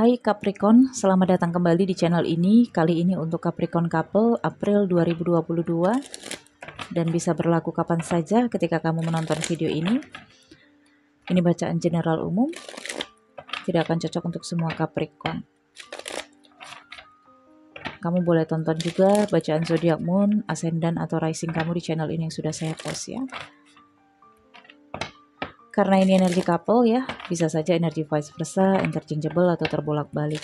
Hai Capricorn, selamat datang kembali di channel ini. Kali ini untuk Capricorn Couple April 2022 dan bisa berlaku kapan saja ketika kamu menonton video ini. Ini bacaan general umum, tidak akan cocok untuk semua Capricorn. Kamu boleh tonton juga bacaan zodiak moon, ascendant atau rising kamu di channel ini yang sudah saya post ya. Karena ini energi couple ya, bisa saja energi vice versa, interchangeable atau terbolak-balik.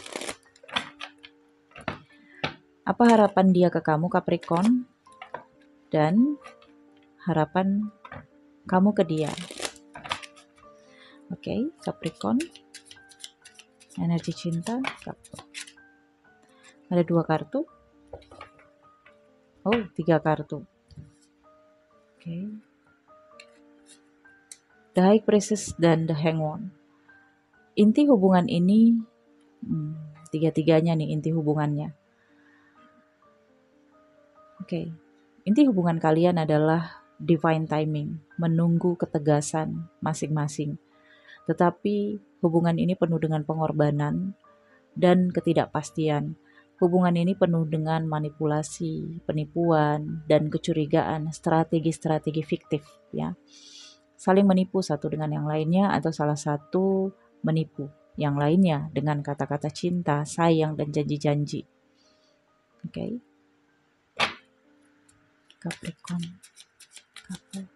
Apa harapan dia ke kamu Capricorn? Dan harapan kamu ke dia. Oke, Capricorn. Energi cinta couple. Ada 2 kartu. Oh, 3 kartu. Oke. The High Priestess dan The Hanged. Inti hubungan ini, tiga-tiganya nih inti hubungannya. Oke, inti hubungan kalian adalah divine timing, menunggu ketegasan masing-masing. Tetapi hubungan ini penuh dengan pengorbanan dan ketidakpastian. Hubungan ini penuh dengan manipulasi, penipuan, dan kecurigaan, strategi-strategi fiktif ya. Saling menipu satu dengan yang lainnya atau salah satu menipu yang lainnya dengan kata-kata cinta, sayang, dan janji-janji. Oke. Capricorn. Couple.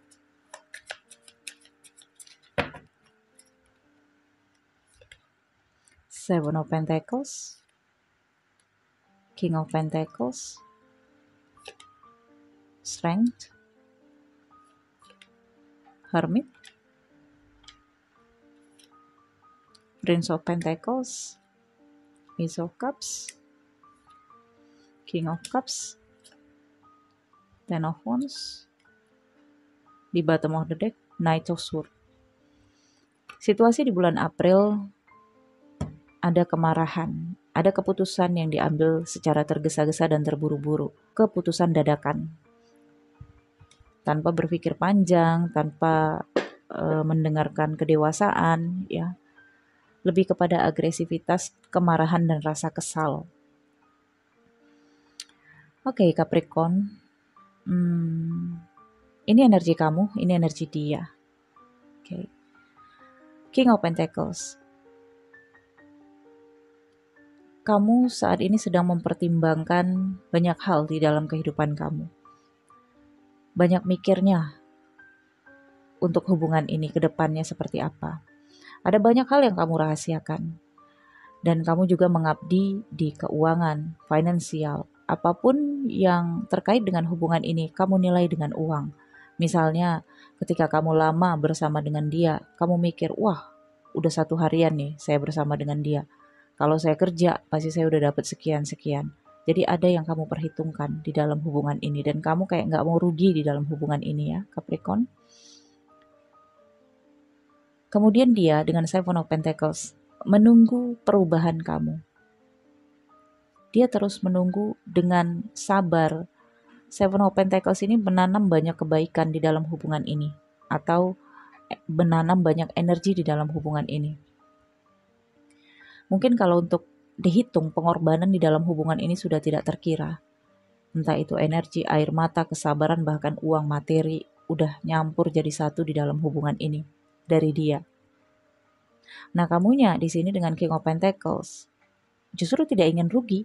Seven of Pentacles. King of Pentacles. Strength. Hermit, Prince of Pentacles, Ace of Cups, King of Cups, Ten of Wands, di bottom of the deck, Knight of Swords. Situasi di bulan April ada kemarahan, ada keputusan yang diambil secara tergesa-gesa dan terburu-buru, keputusan dadakan. Tanpa berpikir panjang, tanpa mendengarkan kedewasaan, ya, lebih kepada agresivitas, kemarahan, dan rasa kesal. Oke, Capricorn, ini energi kamu, ini energi dia. Oke. King of Pentacles, kamu saat ini sedang mempertimbangkan banyak hal di dalam kehidupan kamu. Banyak mikirnya untuk hubungan ini ke depannya seperti apa. Ada banyak hal yang kamu rahasiakan. Dan kamu juga mengabdi di keuangan, finansial. Apapun yang terkait dengan hubungan ini, kamu nilai dengan uang. Misalnya ketika kamu lama bersama dengan dia, kamu mikir, wah udah 1 harian nih saya bersama dengan dia. Kalau saya kerja, pasti saya udah dapat sekian-sekian. Jadi ada yang kamu perhitungkan di dalam hubungan ini. Dan kamu kayak nggak mau rugi di dalam hubungan ini ya, Capricorn. Kemudian dia dengan Seven of Pentacles menunggu perubahan kamu. Dia terus menunggu dengan sabar. Seven of Pentacles ini menanam banyak kebaikan di dalam hubungan ini. Atau menanam banyak energi di dalam hubungan ini. Mungkin kalau untuk dihitung pengorbanan di dalam hubungan ini sudah tidak terkira. Entah itu energi, air mata, kesabaran, bahkan uang materi udah nyampur jadi satu di dalam hubungan ini dari dia. Nah, kamunya di sini dengan King of Pentacles justru tidak ingin rugi.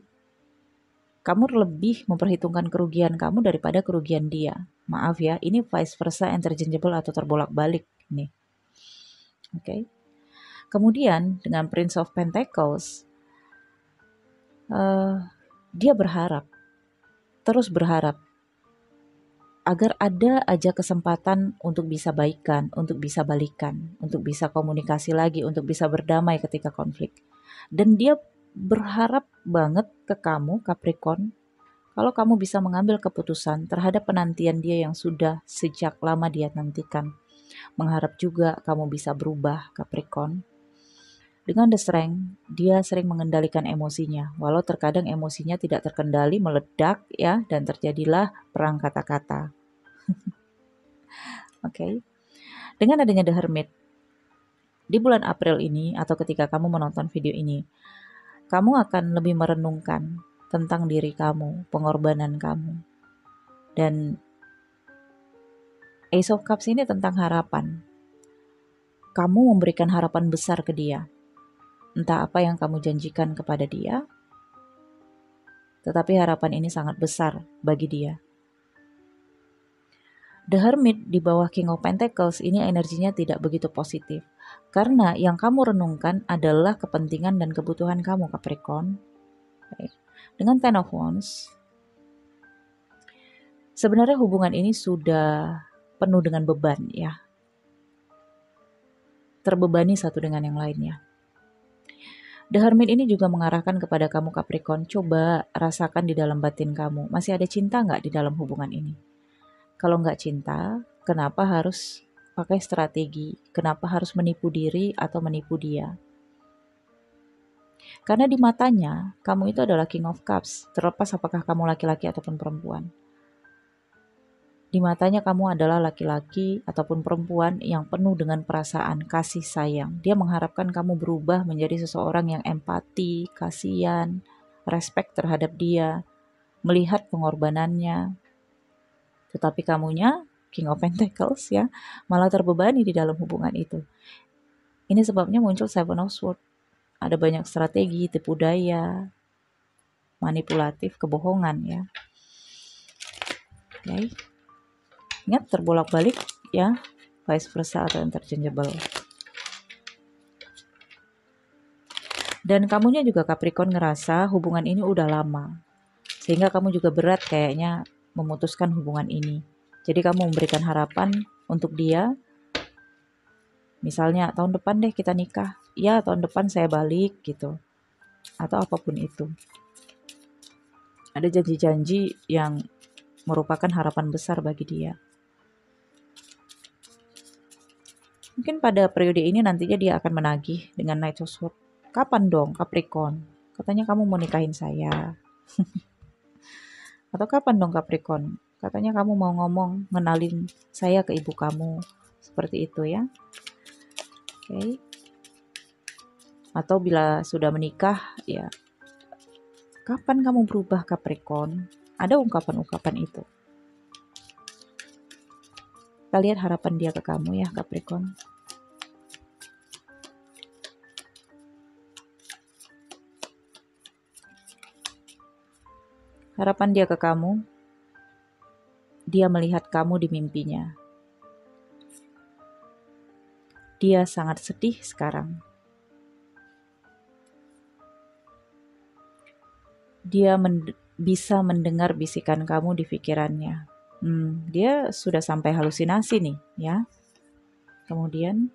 Kamu lebih memperhitungkan kerugian kamu daripada kerugian dia. Maaf ya, ini vice versa, interchangeable atau terbolak-balik nih. Oke. Okay. Kemudian dengan Prince of Pentacles, dia berharap, terus berharap agar ada aja kesempatan untuk bisa baikan, untuk bisa balikan, untuk bisa komunikasi lagi, untuk bisa berdamai ketika konflik. Dan dia berharap banget ke kamu, Capricorn, kalau kamu bisa mengambil keputusan terhadap penantian dia yang sudah sejak lama dia nantikan. Mengharap juga kamu bisa berubah, Capricorn. Dengan The Strength, dia sering mengendalikan emosinya, walau terkadang emosinya tidak terkendali, meledak ya, dan terjadilah perang kata-kata. Oke. Dengan adanya The Hermit, di bulan April ini atau ketika kamu menonton video ini, kamu akan lebih merenungkan tentang diri kamu, pengorbanan kamu. Dan Ace of Cups ini tentang harapan. Kamu memberikan harapan besar ke dia. Entah apa yang kamu janjikan kepada dia, tetapi harapan ini sangat besar bagi dia. The Hermit di bawah King of Pentacles ini energinya tidak begitu positif, karena yang kamu renungkan adalah kepentingan dan kebutuhan kamu, Capricorn. Baik. Dengan Ten of Wands, sebenarnya hubungan ini sudah penuh dengan beban ya, terbebani satu dengan yang lainnya. The Hermit ini juga mengarahkan kepada kamu, Capricorn, coba rasakan di dalam batin kamu, masih ada cinta nggak di dalam hubungan ini? Kalau nggak cinta, kenapa harus pakai strategi? Kenapa harus menipu diri atau menipu dia? Karena di matanya, kamu itu adalah King of Cups, terlepas apakah kamu laki-laki ataupun perempuan. Di matanya kamu adalah laki-laki ataupun perempuan yang penuh dengan perasaan kasih sayang. Dia mengharapkan kamu berubah menjadi seseorang yang empati, kasihan, respect terhadap dia, melihat pengorbanannya. Tetapi kamunya, King of Pentacles ya, malah terbebani di dalam hubungan itu. Ini sebabnya muncul Seven of Swords. Ada banyak strategi, tipu daya, manipulatif, kebohongan ya. Okay. Ingat, terbolak-balik ya, vice versa atau interchangeable. Dan kamunya juga, Capricorn, ngerasa hubungan ini udah lama, sehingga kamu juga berat kayaknya memutuskan hubungan ini. Jadi kamu memberikan harapan untuk dia. Misalnya tahun depan deh kita nikah. Ya tahun depan saya balik gitu. Atau apapun itu. Ada janji-janji yang merupakan harapan besar bagi dia. Mungkin pada periode ini nantinya dia akan menagih dengan Knight of Swords. Kapan dong Capricorn? Katanya kamu mau nikahin saya. Atau kapan dong Capricorn? Katanya kamu mau ngomong, ngenalin saya ke ibu kamu. Seperti itu ya. Okay. Atau bila sudah menikah ya, kapan kamu berubah, Capricorn? Ada ungkapan-ungkapan itu. Kita lihat harapan dia ke kamu ya, Capricorn. Harapan dia ke kamu, dia melihat kamu di mimpinya. Dia sangat sedih sekarang. Dia bisa mendengar bisikan kamu di pikirannya. Dia sudah sampai halusinasi nih ya. Kemudian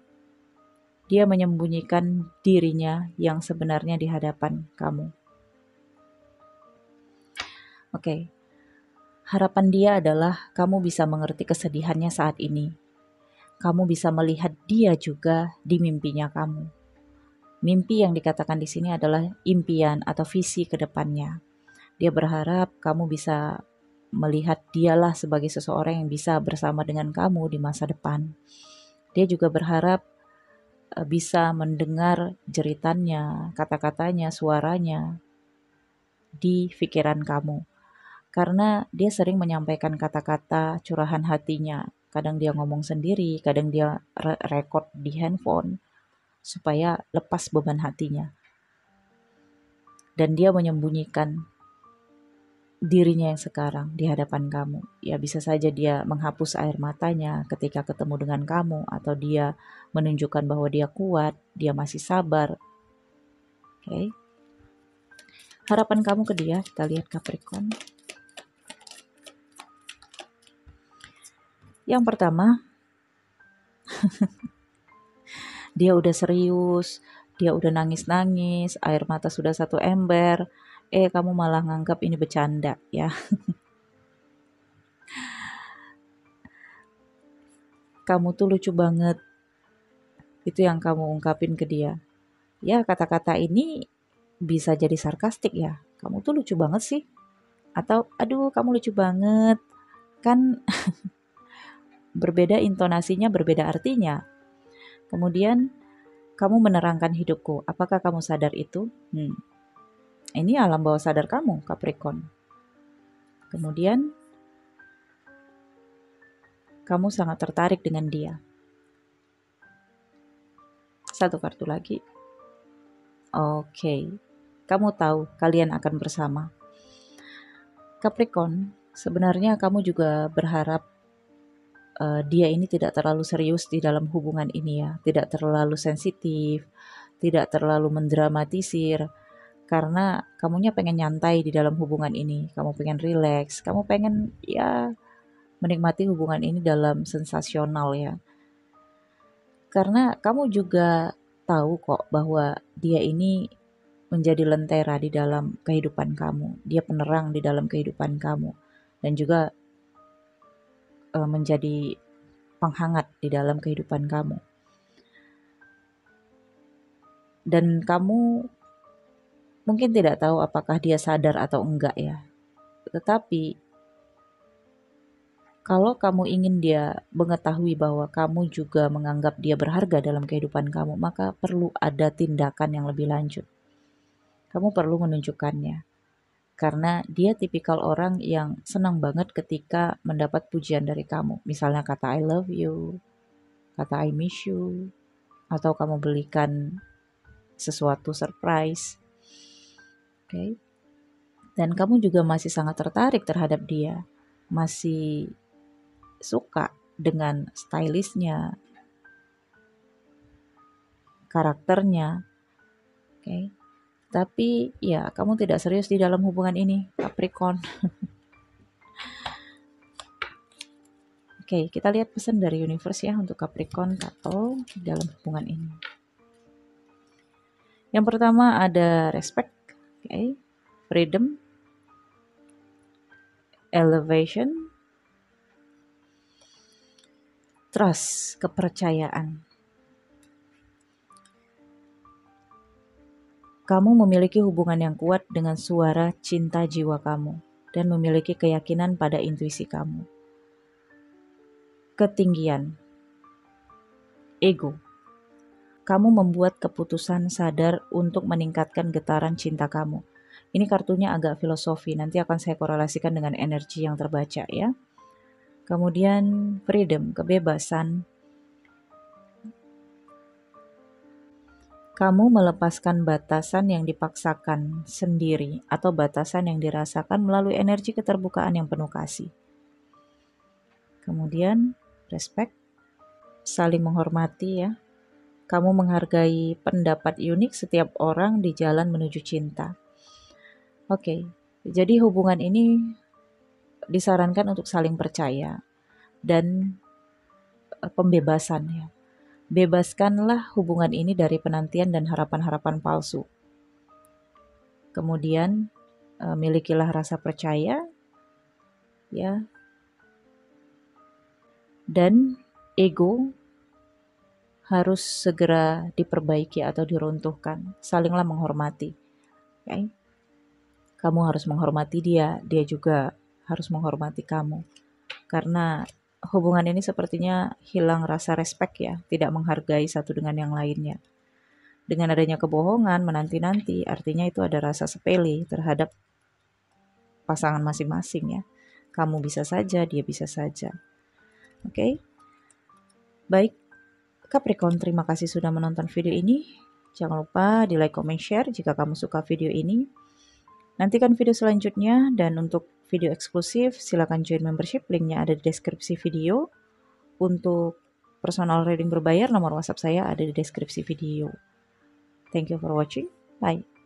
dia menyembunyikan dirinya yang sebenarnya di hadapan kamu. Oke. Harapan dia adalah kamu bisa mengerti kesedihannya saat ini. Kamu bisa melihat dia juga di mimpinya kamu. Mimpi yang dikatakan di sini adalah impian atau visi ke depannya. Dia berharap kamu bisa melihat dialah sebagai seseorang yang bisa bersama dengan kamu di masa depan. Dia juga berharap bisa mendengar jeritannya, kata-katanya, suaranya di pikiran kamu. Karena dia sering menyampaikan kata-kata curahan hatinya. Kadang dia ngomong sendiri, kadang dia rekod di handphone supaya lepas beban hatinya. Dan dia menyembunyikan dirinya yang sekarang di hadapan kamu. Ya bisa saja dia menghapus air matanya ketika ketemu dengan kamu, atau dia menunjukkan bahwa dia kuat, dia masih sabar. Okay. Harapan kamu ke dia, kita lihat Capricorn. Yang pertama, dia udah serius, dia udah nangis-nangis, air mata sudah satu ember, kamu malah nganggap ini bercanda ya. Kamu tuh lucu banget, itu yang kamu ungkapin ke dia. Ya kata-kata ini bisa jadi sarkastik ya, kamu tuh lucu banget sih, atau aduh kamu lucu banget, kan berbeda intonasinya, berbeda artinya. Kemudian kamu menerangkan hidupku, apakah kamu sadar itu? Ini alam bawah sadar kamu, Capricorn. Kemudian kamu sangat tertarik dengan dia. Satu kartu lagi. Oke, kamu tahu kalian akan bersama. Capricorn, sebenarnya kamu juga berharap dia ini tidak terlalu serius di dalam hubungan ini ya. Tidak terlalu sensitif, tidak terlalu mendramatisir. Karena kamunya pengen nyantai di dalam hubungan ini. Kamu pengen rileks, kamu pengen ya menikmati hubungan ini dalam sensasional ya. Karena kamu juga tahu kok bahwa dia ini menjadi lentera di dalam kehidupan kamu. Dia penerang di dalam kehidupan kamu. Dan juga menjadi penghangat di dalam kehidupan kamu. Dan kamu mungkin tidak tahu apakah dia sadar atau enggak ya. Tetapi kalau kamu ingin dia mengetahui bahwa kamu juga menganggap dia berharga dalam kehidupan kamu, maka perlu ada tindakan yang lebih lanjut. Kamu perlu menunjukkannya. Karena dia tipikal orang yang senang banget ketika mendapat pujian dari kamu. Misalnya kata I love you, kata I miss you, atau kamu belikan sesuatu surprise. Okay. Dan kamu juga masih sangat tertarik terhadap dia. Masih suka dengan stylishnya, karakternya, okay. Tapi ya kamu tidak serius di dalam hubungan ini, Capricorn. Oke, kita lihat pesan dari universe ya untuk Capricorn atau dalam hubungan ini. Yang pertama ada respect, okay. Freedom, elevation, trust, kepercayaan. Kamu memiliki hubungan yang kuat dengan suara cinta jiwa kamu dan memiliki keyakinan pada intuisi kamu. Ketinggian, ego. Kamu membuat keputusan sadar untuk meningkatkan getaran cinta kamu. Ini kartunya agak filosofi, nanti akan saya korelasikan dengan energi yang terbaca ya. Kemudian freedom, kebebasan. Kamu melepaskan batasan yang dipaksakan sendiri atau batasan yang dirasakan melalui energi keterbukaan yang penuh kasih. Kemudian respect, saling menghormati ya. Kamu menghargai pendapat unik setiap orang di jalan menuju cinta. Oke, jadi hubungan ini disarankan untuk saling percaya dan pembebasan ya. Bebaskanlah hubungan ini dari penantian dan harapan-harapan palsu. Kemudian milikilah rasa percaya ya. Dan ego harus segera diperbaiki atau diruntuhkan. Salinglah menghormati. Okay. Kamu harus menghormati dia, dia juga harus menghormati kamu. Karena hubungan ini sepertinya hilang rasa respek ya, tidak menghargai satu dengan yang lainnya. Dengan adanya kebohongan, menanti-nanti, artinya itu ada rasa sepele terhadap pasangan masing-masing ya. Kamu bisa saja, dia bisa saja. Oke? Baik, Capricorn, terima kasih sudah menonton video ini. Jangan lupa di like, comment, share jika kamu suka video ini. Nantikan video selanjutnya, dan untuk video eksklusif silakan join membership, linknya ada di deskripsi video. Untuk personal reading berbayar, nomor WhatsApp saya ada di deskripsi video. Thank you for watching, bye.